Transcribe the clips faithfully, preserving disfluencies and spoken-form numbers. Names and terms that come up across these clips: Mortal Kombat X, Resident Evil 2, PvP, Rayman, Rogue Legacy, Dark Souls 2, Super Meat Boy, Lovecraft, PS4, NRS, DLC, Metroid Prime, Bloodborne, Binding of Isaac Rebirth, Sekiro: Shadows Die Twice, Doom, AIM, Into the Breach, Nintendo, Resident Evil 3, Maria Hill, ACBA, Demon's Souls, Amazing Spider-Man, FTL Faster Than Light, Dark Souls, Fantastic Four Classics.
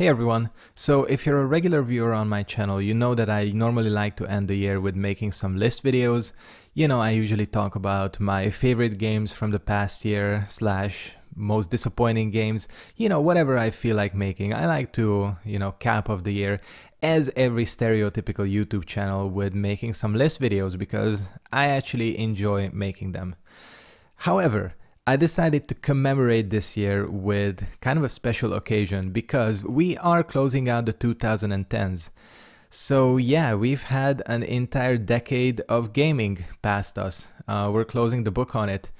Hey everyone! So if you're a regular viewer on my channel, you know that I normally like to end the year with making some list videos. You know, I usually talk about my favorite games from the past year, slash most disappointing games, you know, whatever I feel like making. I like to, you know, cap off the year, as every stereotypical YouTube channel, with making some list videos, because I actually enjoy making them. However, I decided to commemorate this year with kind of a special occasion, because we are closing out the two thousand tens. So yeah, we've had an entire decade of gaming past us. Uh, we're closing the book on it.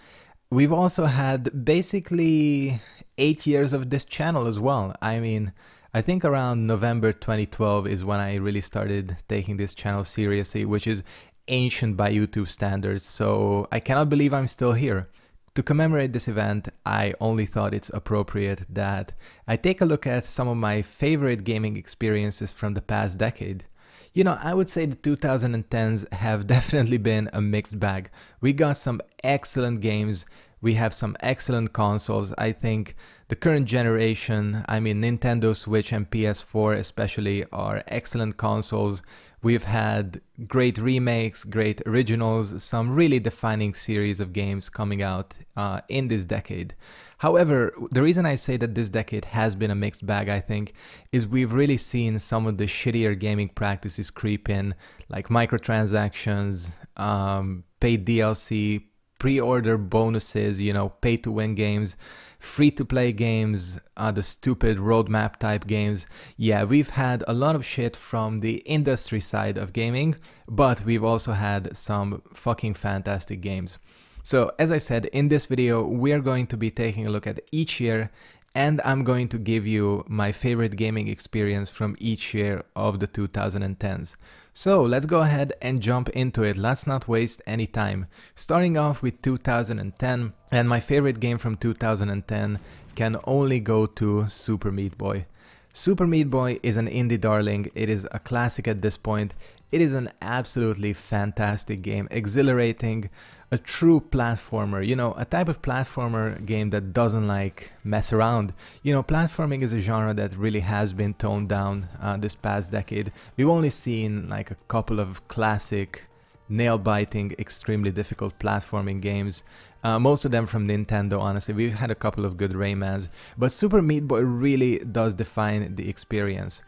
We've also had basically eight years of this channel as well. I mean, I think around November twenty twelve is when I really started taking this channel seriously, which is ancient by YouTube standards. So I cannot believe I'm still here. To commemorate this event, I only thought it's appropriate that I take a look at some of my favorite gaming experiences from the past decade. You know, I would say the two thousand tens have definitely been a mixed bag. We got some excellent games, we have some excellent consoles. I think the current generation, I mean Nintendo Switch and P S four especially, are excellent consoles. We've had great remakes, great originals, some really defining series of games coming out uh, in this decade. However, the reason I say that this decade has been a mixed bag, I think, is we've really seen some of the shittier gaming practices creep in, like microtransactions, um, paid D L C, pre-order bonuses, you know, pay-to-win games, free-to-play games, uh, the stupid roadmap type games. Yeah, we've had a lot of shit from the industry side of gaming, but we've also had some fucking fantastic games. So, as I said, in this video, we're going to be taking a look at each year, and I'm going to give you my favorite gaming experience from each year of the two thousand tens. So let's go ahead and jump into it. Let's not waste any time. Starting off with two thousand ten, and my favorite game from two thousand ten can only go to Super Meat Boy. Super Meat Boy is an indie darling. It is a classic at this point. It is an absolutely fantastic game, exhilarating, a true platformer, you know, a type of platformer game that doesn't like mess around. You know, platforming is a genre that really has been toned down uh, this past decade. We've only seen like a couple of classic, nail-biting, extremely difficult platforming games. Uh, most of them from Nintendo, honestly. We've had a couple of good Raymans, but Super Meat Boy really does define the experience.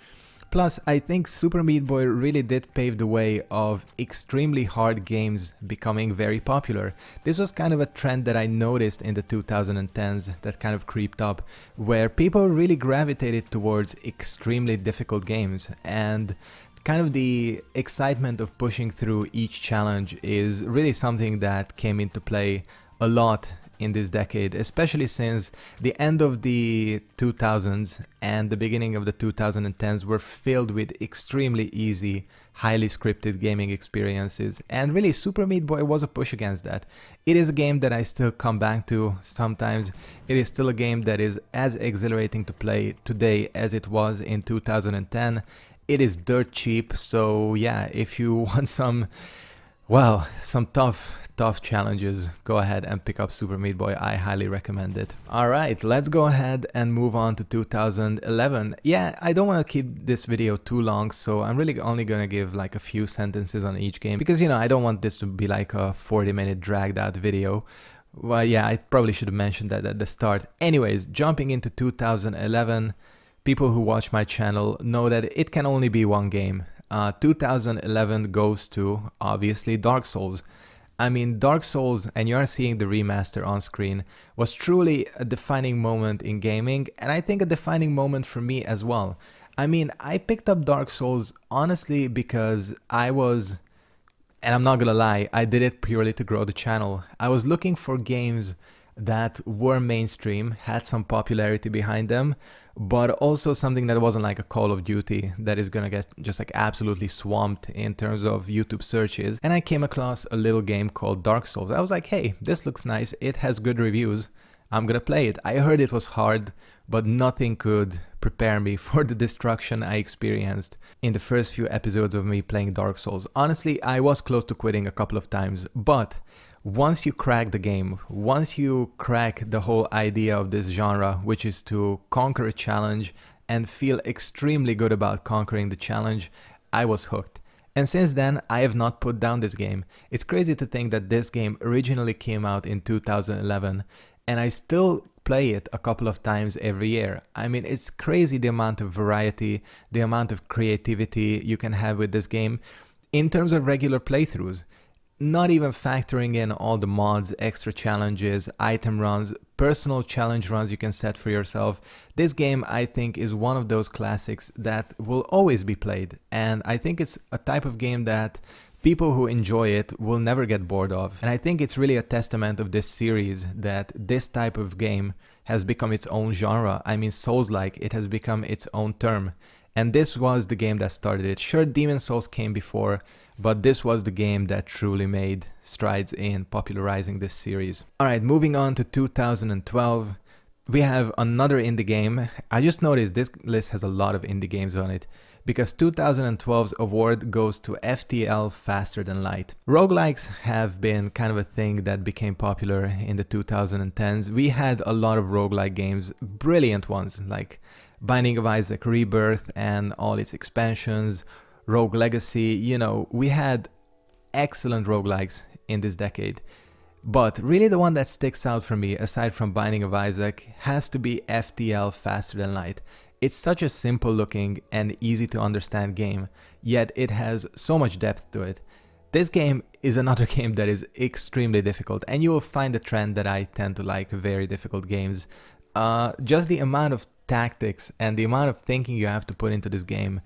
Plus, I think Super Meat Boy really did pave the way of extremely hard games becoming very popular. This was kind of a trend that I noticed in the two thousand tens that kind of creeped up, where people really gravitated towards extremely difficult games, and kind of the excitement of pushing through each challenge is really something that came into play a lot in this decade, especially since the end of the two thousands and the beginning of the two thousand tens were filled with extremely easy, highly scripted gaming experiences, and really Super Meat Boy was a push against that. It is a game that I still come back to sometimes. It is still a game that is as exhilarating to play today as it was in two thousand ten. It is dirt cheap, so yeah, if you want some, well, some tough, tough challenges, go ahead and pick up Super Meat Boy. I highly recommend it. Alright, let's go ahead and move on to two thousand eleven. Yeah, I don't want to keep this video too long, so I'm really only going to give like a few sentences on each game, because, you know, I don't want this to be like a forty minute dragged out video. Well, yeah, I probably should have mentioned that at the start. Anyways, jumping into two thousand eleven, people who watch my channel know that it can only be one game. Uh, two thousand eleven goes to, obviously, Dark Souls. I mean, Dark Souls, and you are seeing the remaster on screen, was truly a defining moment in gaming, and I think a defining moment for me as well. I mean, I picked up Dark Souls honestly because I was, and I'm not gonna lie, I did it purely to grow the channel. I was looking for games that were mainstream, had some popularity behind them, but also something that wasn't like a Call of Duty that is gonna get just like absolutely swamped in terms of YouTube searches. And I came across a little game called Dark Souls. I was like, hey, this looks nice, it has good reviews, I'm gonna play it. I heard it was hard, but nothing could prepare me for the destruction I experienced in the first few episodes of me playing Dark Souls. Honestly, I was close to quitting a couple of times, but once you crack the game, once you crack the whole idea of this genre, which is to conquer a challenge and feel extremely good about conquering the challenge, I was hooked. And since then, I have not put down this game. It's crazy to think that this game originally came out in two thousand eleven, and I still play it a couple of times every year. I mean, it's crazy the amount of variety, the amount of creativity you can have with this game in terms of regular playthroughs. Not even factoring in all the mods, extra challenges, item runs, personal challenge runs you can set for yourself. This game, I think, is one of those classics that will always be played, and I think it's a type of game that people who enjoy it will never get bored of. And I think it's really a testament of this series that this type of game has become its own genre. I mean, Souls-like, it has become its own term. And this was the game that started it. Sure, Demon's Souls came before, but this was the game that truly made strides in popularizing this series. Alright, moving on to two thousand twelve, we have another indie game. I just noticed this list has a lot of indie games on it, because two thousand twelve's award goes to F T L Faster Than Light. Roguelikes have been kind of a thing that became popular in the two thousand tens. We had a lot of roguelike games, brilliant ones, like Binding of Isaac Rebirth and all its expansions, Rogue Legacy. You know, we had excellent roguelikes in this decade. But really the one that sticks out for me, aside from Binding of Isaac, has to be F T L Faster Than Light. It's such a simple looking and easy to understand game, yet it has so much depth to it. This game is another game that is extremely difficult, and you will find a trend that I tend to like very difficult games. Uh, just the amount of tactics and the amount of thinking you have to put into this game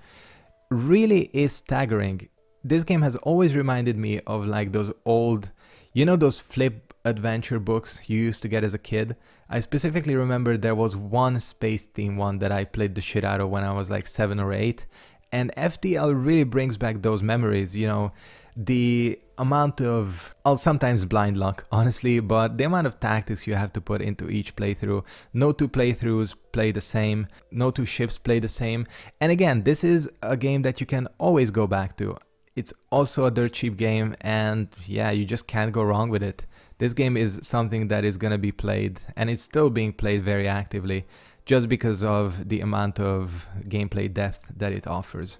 really is staggering. This game has always reminded me of like those old, you know, those flip adventure books you used to get as a kid. I specifically remember there was one space theme one that I played the shit out of when I was like seven or eight, and F T L really brings back those memories, you know, the amount of, I'll sometimes blind luck, honestly, but the amount of tactics you have to put into each playthrough. No two playthroughs play the same, no two ships play the same, and again, this is a game that you can always go back to. It's also a dirt cheap game, and yeah, you just can't go wrong with it. This game is something that is gonna be played, and it's still being played very actively, just because of the amount of gameplay depth that it offers.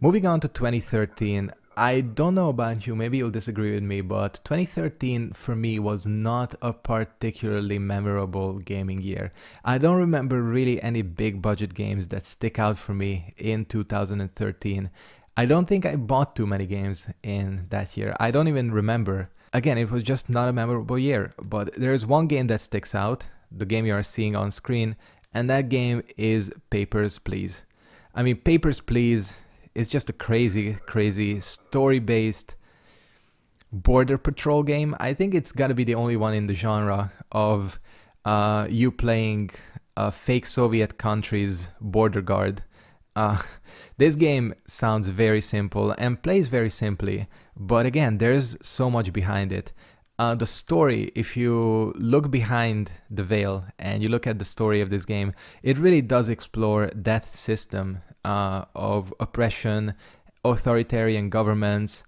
Moving on to twenty thirteen, I don't know about you, maybe you'll disagree with me, but twenty thirteen for me was not a particularly memorable gaming year. I don't remember really any big budget games that stick out for me in two thousand thirteen. I don't think I bought too many games in that year. I don't even remember. Again, it was just not a memorable year, but there is one game that sticks out, the game you are seeing on screen, and that game is Papers, Please. I mean, Papers, Please, it's just a crazy, crazy story-based border patrol game. I think it's got to be the only one in the genre of uh, you playing a fake Soviet country's border guard. Uh, this game sounds very simple and plays very simply, but again, there's so much behind it. Uh, the story, if you look behind the veil and you look at the story of this game, it really does explore that system uh, of oppression, authoritarian governments.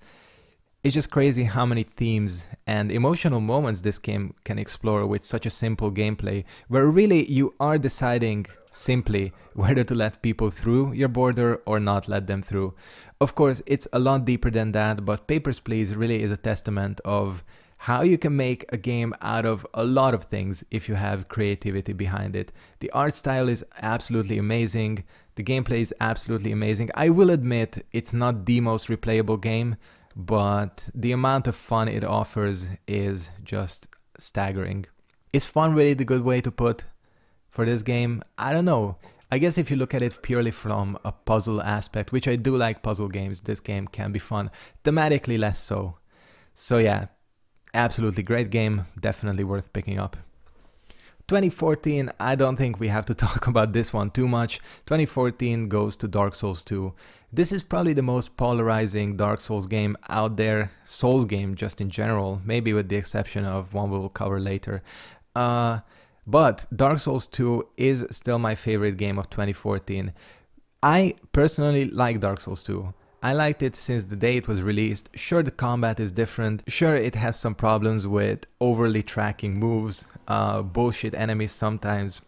It's just crazy how many themes and emotional moments this game can explore with such a simple gameplay, where really you are deciding simply whether to let people through your border or not let them through. Of course, it's a lot deeper than that, but Papers, Please really is a testament of how you can make a game out of a lot of things if you have creativity behind it. The art style is absolutely amazing. The gameplay is absolutely amazing. I will admit it's not the most replayable game, but the amount of fun it offers is just staggering. Is fun really the good way to put for this game? I don't know. I guess if you look at it purely from a puzzle aspect, which I do like puzzle games, this game can be fun. Thematically less so. So yeah. Absolutely great game, definitely worth picking up. twenty fourteen, I don't think we have to talk about this one too much. twenty fourteen goes to Dark Souls two. This is probably the most polarizing Dark Souls game out there, Souls game just in general, maybe with the exception of one we'll cover later. Uh, but Dark Souls two is still my favorite game of twenty fourteen. I personally like Dark Souls two. I liked it since the day it was released. Sure, the combat is different. Sure, it has some problems with overly tracking moves, uh, bullshit enemies sometimes.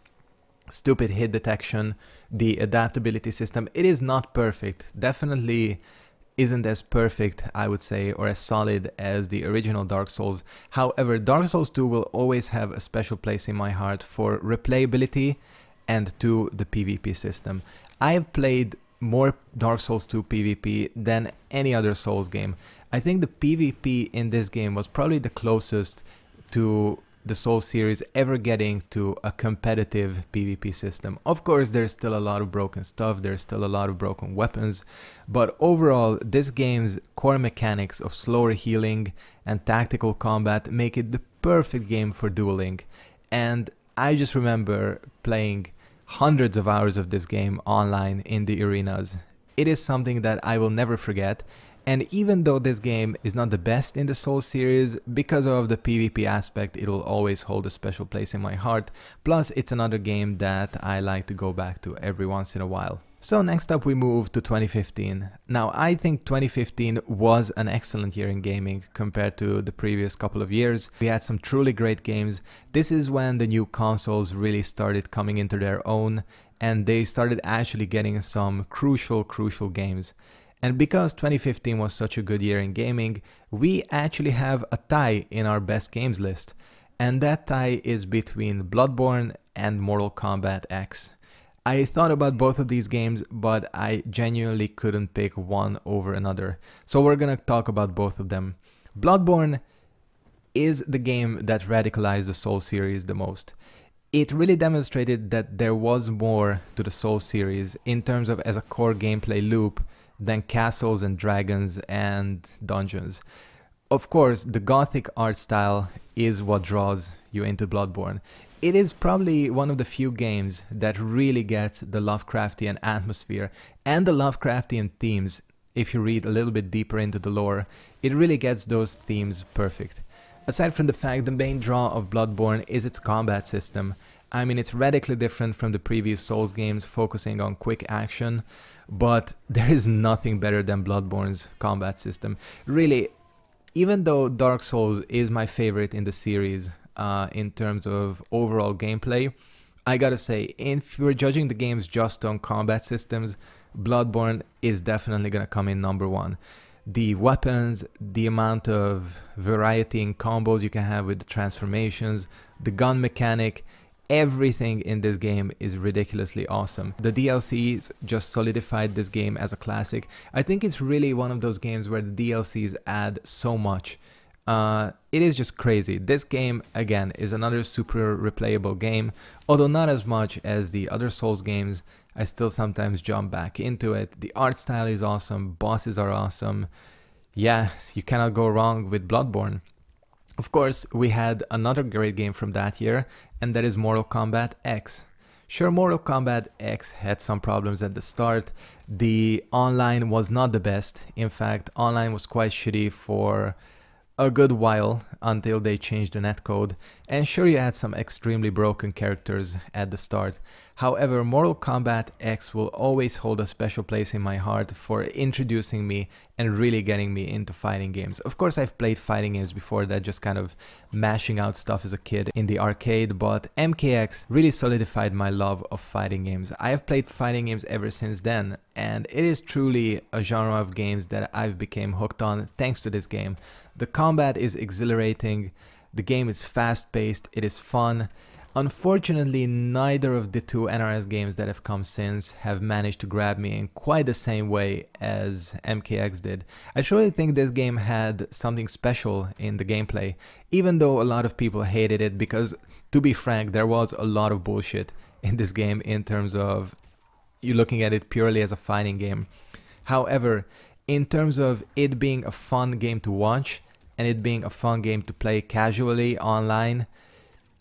stupid hit detection, the adaptability system. It is not perfect, definitely isn't as perfect, I would say, or as solid as the original Dark Souls. However, Dark Souls two will always have a special place in my heart for replayability and to the PvP system. I have played more Dark Souls two PvP than any other Souls game. I think the PvP in this game was probably the closest to the Souls series ever getting to a competitive PvP system. Of course, there's still a lot of broken stuff, there's still a lot of broken weapons, but overall, this game's core mechanics of slower healing and tactical combat make it the perfect game for dueling. And I just remember playing hundreds of hours of this game online in the arenas. It is something that I will never forget. And even though this game is not the best in the Souls series, because of the PvP aspect, it'll always hold a special place in my heart. Plus, it's another game that I like to go back to every once in a while. So next up we move to twenty fifteen. Now, I think twenty fifteen was an excellent year in gaming compared to the previous couple of years. We had some truly great games. This is when the new consoles really started coming into their own, and they started actually getting some crucial, crucial games. And because twenty fifteen was such a good year in gaming, we actually have a tie in our best games list. And that tie is between Bloodborne and Mortal Kombat X. I thought about both of these games, but I genuinely couldn't pick one over another. So we're gonna talk about both of them. Bloodborne is the game that radicalized the Souls series the most. It really demonstrated that there was more to the Souls series in terms of as a core gameplay loop than castles and dragons and dungeons. Of course, the gothic art style is what draws you into Bloodborne. It is probably one of the few games that really gets the Lovecraftian atmosphere and the Lovecraftian themes. If you read a little bit deeper into the lore, it really gets those themes perfect. Aside from the fact, the main draw of Bloodborne is its combat system. I mean, it's radically different from the previous Souls games focusing on quick action, but there is nothing better than Bloodborne's combat system. Really, even though Dark Souls is my favorite in the series uh, in terms of overall gameplay, I gotta say, if we're judging the games just on combat systems, Bloodborne is definitely gonna come in number one. The weapons, the amount of variety and combos you can have with the transformations, the gun mechanic, everything in this game is ridiculously awesome. The D L Cs just solidified this game as a classic. I think it's really one of those games where the D L Cs add so much. Uh, it is just crazy. This game, again, is another super replayable game, although not as much as the other Souls games. I still sometimes jump back into it. The art style is awesome, bosses are awesome. Yeah, you cannot go wrong with Bloodborne. Of course, we had another great game from that year, and that is Mortal Kombat X. Sure, Mortal Kombat X had some problems at the start. The online was not the best. In fact, online was quite shitty for a good while until they changed the netcode. And sure, you had some extremely broken characters at the start. However, Mortal Kombat X will always hold a special place in my heart for introducing me and really getting me into fighting games. Of course, I've played fighting games before that, just kind of mashing out stuff as a kid in the arcade, but M K X really solidified my love of fighting games. I have played fighting games ever since then, and it is truly a genre of games that I've become hooked on thanks to this game. The combat is exhilarating, the game is fast-paced, it is fun. Unfortunately, neither of the two N R S games that have come since have managed to grab me in quite the same way as M K X did. I truly think this game had something special in the gameplay, even though a lot of people hated it because, to be frank, there was a lot of bullshit in this game in terms of you looking at it purely as a fighting game. However, in terms of it being a fun game to watch and it being a fun game to play casually online,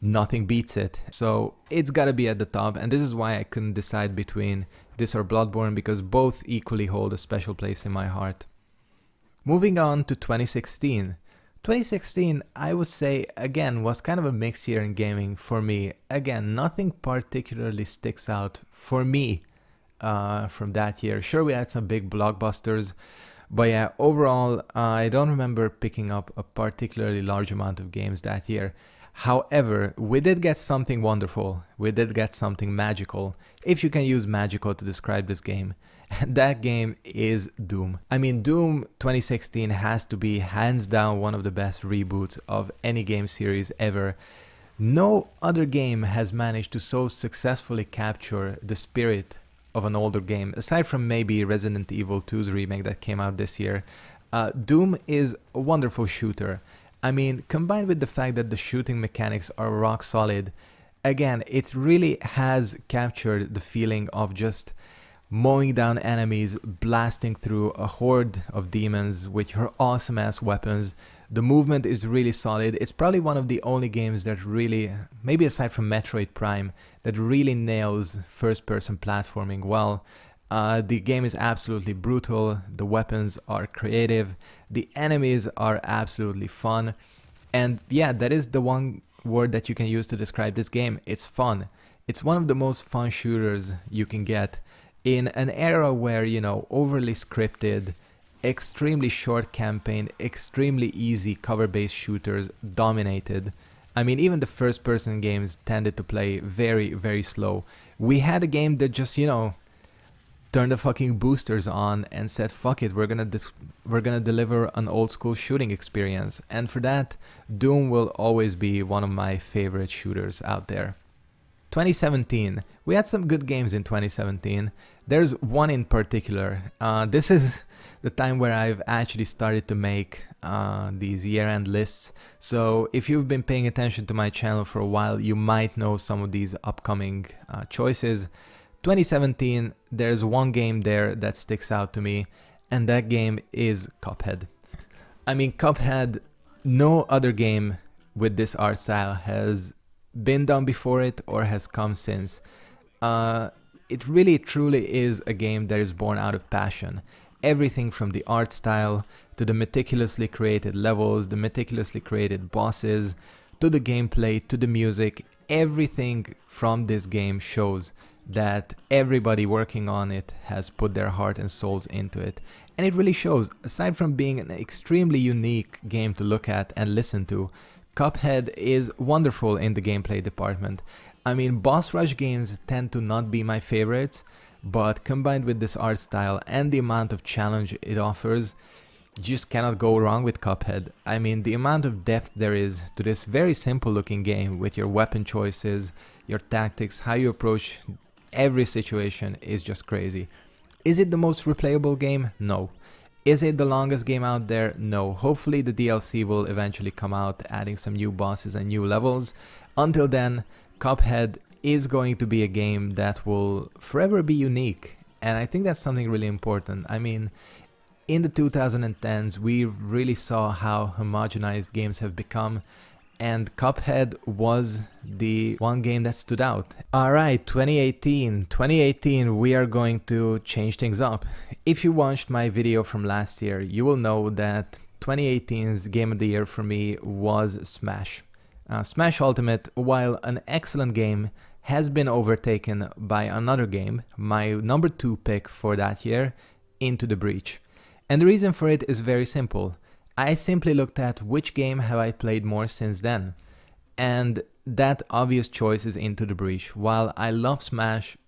nothing beats it. So it's gotta be at the top, and this is why I couldn't decide between this or Bloodborne, because both equally hold a special place in my heart. Moving on to twenty sixteen. twenty sixteen, I would say, again, was kind of a mixed year in gaming for me. Again, nothing particularly sticks out for me Uh, from that year. Sure, we had some big blockbusters, but yeah, overall, uh, I don't remember picking up a particularly large amount of games that year. However, we did get something wonderful, we did get something magical, if you can use magical to describe this game, and that game is Doom. I mean, Doom twenty sixteen has to be hands down one of the best reboots of any game series ever. No other game has managed to so successfully capture the spirit of an older game, aside from maybe Resident Evil two's remake that came out this year. Uh, Doom is a wonderful shooter. I mean, combined with the fact that the shooting mechanics are rock solid, again, it really has captured the feeling of just mowing down enemies, blasting through a horde of demons with your awesome ass weapons. The movement is really solid. It's probably one of the only games that really, maybe aside from Metroid Prime, that really nails first-person platforming well. Uh, the game is absolutely brutal, the weapons are creative, the enemies are absolutely fun, and yeah, that is the one word that you can use to describe this game. It's fun. It's one of the most fun shooters you can get in an era where, you know, overly scripted, extremely short campaign, extremely easy cover-based shooters dominated. I mean, even the first-person games tended to play very, very slow. We had a game that just, you know, turn the fucking boosters on and said, fuck it, we're gonna we're gonna deliver an old school shooting experience. And for that, Doom will always be one of my favorite shooters out there. twenty seventeen. We had some good games in twenty seventeen. There's one in particular. Uh, this is the time where I've actually started to make uh, these year-end lists. So if you've been paying attention to my channel for a while, you might know some of these upcoming uh, choices. twenty seventeen, there's one game there that sticks out to me, and that game is Cuphead. I mean, Cuphead, no other game with this art style has been done before it or has come since. Uh, it really truly is a game that is born out of passion. Everything from the art style to the meticulously created levels, the meticulously created bosses, to the gameplay, to the music, everything from this game shows that everybody working on it has put their heart and souls into it. And it really shows. Aside from being an extremely unique game to look at and listen to, Cuphead is wonderful in the gameplay department. I mean, boss rush games tend to not be my favorites, but combined with this art style and the amount of challenge it offers, you just cannot go wrong with Cuphead. I mean, the amount of depth there is to this very simple looking game with your weapon choices, your tactics, how you approach every situation is just crazy. Is it the most replayable game? No. Is it the longest game out there? No. Hopefully the D L C will eventually come out, adding some new bosses and new levels. Until then, Cuphead is going to be a game that will forever be unique, and I think that's something really important. I mean, in the two thousand tens, we really saw how homogenized games have become, and Cuphead was the one game that stood out. Alright, twenty eighteen. twenty eighteen, we are going to change things up. If you watched my video from last year, you will know that twenty eighteen's game of the year for me was Smash. Uh, Smash Ultimate, while an excellent game, has been overtaken by another game, my number two pick for that year, Into the Breach. And the reason for it is very simple. I simply looked at which game have I played more since then, and that obvious choice is Into the Breach. While I love Smash,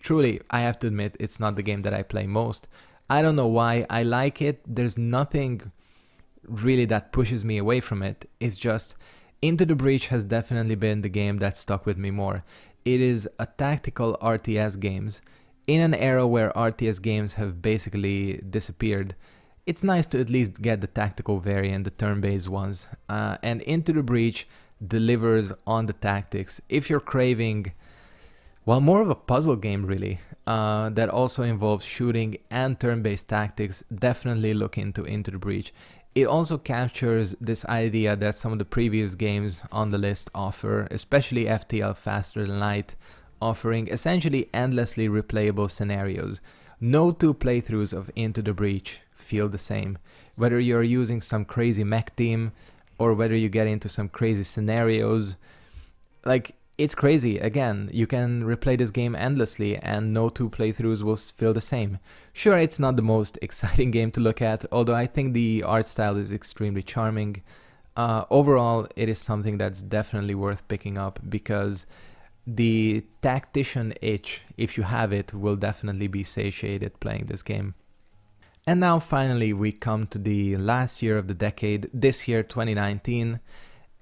truly, I have to admit, it's not the game that I play most. I don't know why, I like it, there's nothing really that pushes me away from it, it's just Into the Breach has definitely been the game that stuck with me more. It is a tactical R T S games. In an era where R T S games have basically disappeared, it's nice to at least get the tactical variant, the turn-based ones, uh, and Into the Breach delivers on the tactics. If you're craving, well, more of a puzzle game really, uh, that also involves shooting and turn-based tactics, definitely look into Into the Breach. It also captures this idea that some of the previous games on the list offer, especially F T L Faster Than Light, offering essentially endlessly replayable scenarios. No two playthroughs of Into the Breach feel the same, whether you're using some crazy mech team or whether you get into some crazy scenarios. Like, it's crazy. Again, you can replay this game endlessly and no two playthroughs will feel the same. Sure, it's not the most exciting game to look at, although I think the art style is extremely charming. uh, overall, it is something that's definitely worth picking up, because the tactician itch, if you have it, will definitely be satiated playing this game. And now finally we come to the last year of the decade, this year twenty nineteen,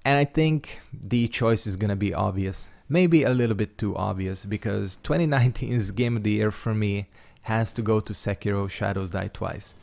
and I think the choice is gonna be obvious. Maybe a little bit too obvious, because twenty nineteen's game of the year for me has to go to Sekiro: Shadows Die Twice.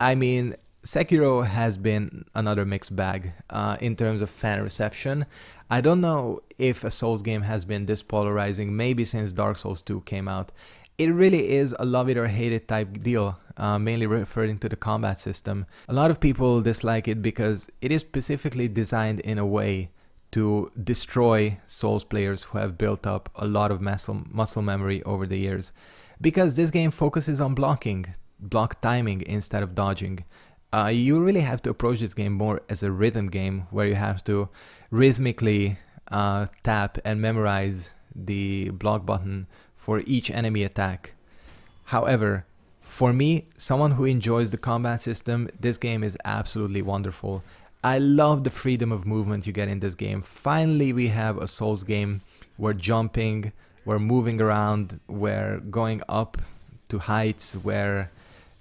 I mean, Sekiro has been another mixed bag uh, in terms of fan reception. I don't know if a Souls game has been this polarizing, maybe since Dark Souls two came out. It really is a love it or hate it type deal, uh, mainly referring to the combat system. A lot of people dislike it because it is specifically designed in a way to destroy Souls players who have built up a lot of muscle, muscle memory over the years. Because this game focuses on blocking, block timing instead of dodging. Uh, you really have to approach this game more as a rhythm game, where you have to rhythmically uh, tap and memorize the block button for each enemy attack. However, for me, someone who enjoys the combat system, this game is absolutely wonderful. I love the freedom of movement you get in this game. Finally, we have a Souls game where jumping, where moving around, where going up to heights, where,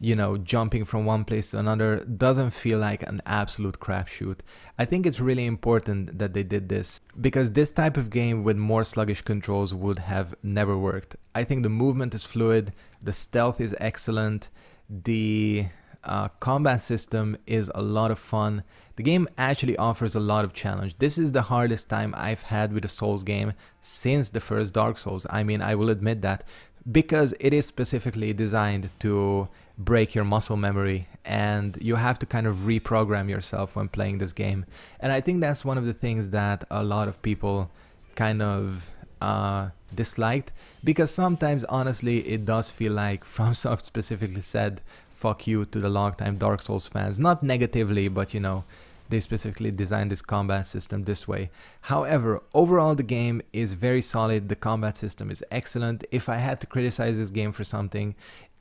you know, jumping from one place to another doesn't feel like an absolute crapshoot. I think it's really important that they did this, because this type of game with more sluggish controls would have never worked. I think the movement is fluid, the stealth is excellent, the uh, combat system is a lot of fun. The game actually offers a lot of challenge. This is the hardest time I've had with a Souls game since the first Dark Souls. I mean, I will admit that, because it is specifically designed to break your muscle memory, and you have to kind of reprogram yourself when playing this game. And I think that's one of the things that a lot of people kind of uh, disliked, because sometimes honestly it does feel like FromSoft specifically said fuck you to the long-time Dark Souls fans. Not negatively, but you know, they specifically designed this combat system this way. However, overall the game is very solid, the combat system is excellent. If I had to criticize this game for something,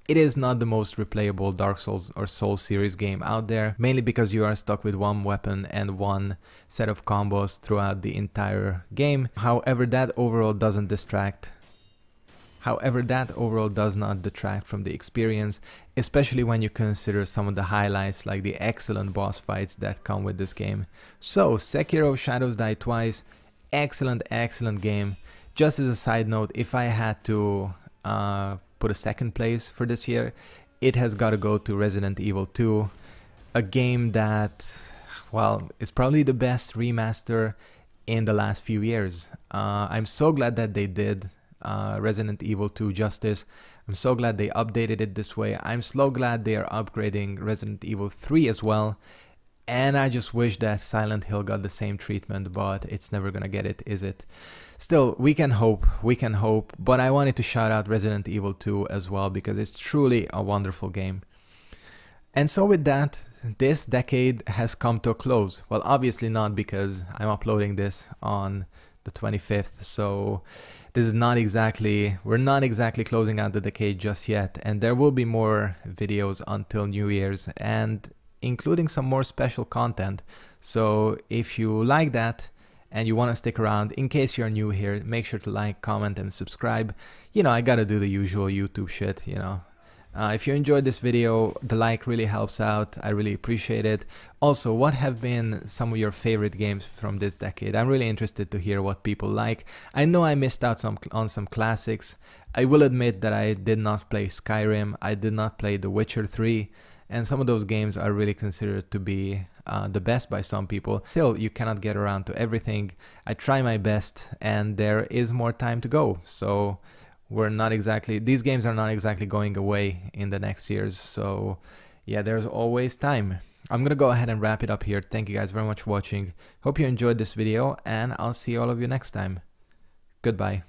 it is not the most replayable Dark Souls or Souls series game out there, mainly because you are stuck with one weapon and one set of combos throughout the entire game. However, that overall doesn't distract. However, that overall does not detract from the experience, especially when you consider some of the highlights like the excellent boss fights that come with this game. So, Sekiro: Shadows Die Twice, excellent, excellent game. Just as a side note, if I had to uh, put a second place for this year, it has got to go to Resident Evil two, a game that, well, it's probably the best remaster in the last few years. Uh, I'm so glad that they did uh, Resident Evil two justice. I'm so glad they updated it this way. I'm so glad they are upgrading Resident Evil three as well. And I just wish that Silent Hill got the same treatment, but it's never gonna get it, is it? Still, we can hope, we can hope, but I wanted to shout out Resident Evil two as well, because it's truly a wonderful game. And so with that, this decade has come to a close. Well, obviously not, because I'm uploading this on the twenty-fifth, so this is not exactly, we're not exactly closing out the decade just yet, and there will be more videos until New Year's, and including some more special content. So if you like that and you want to stick around, in case you're new here, make sure to like, comment, and subscribe. You know, I gotta do the usual YouTube shit, you know. Uh, if you enjoyed this video, the like really helps out. I really appreciate it. Also, what have been some of your favorite games from this decade? I'm really interested to hear what people like. I know I missed out some on some classics. I will admit that I did not play Skyrim. I did not play The Witcher three. And some of those games are really considered to be uh, the best by some people. Still, you cannot get around to everything. I try my best, and there is more time to go. So we're not exactly, these games are not exactly going away in the next years. So yeah, there's always time. I'm gonna go ahead and wrap it up here. Thank you guys very much for watching. Hope you enjoyed this video, and I'll see all of you next time. Goodbye.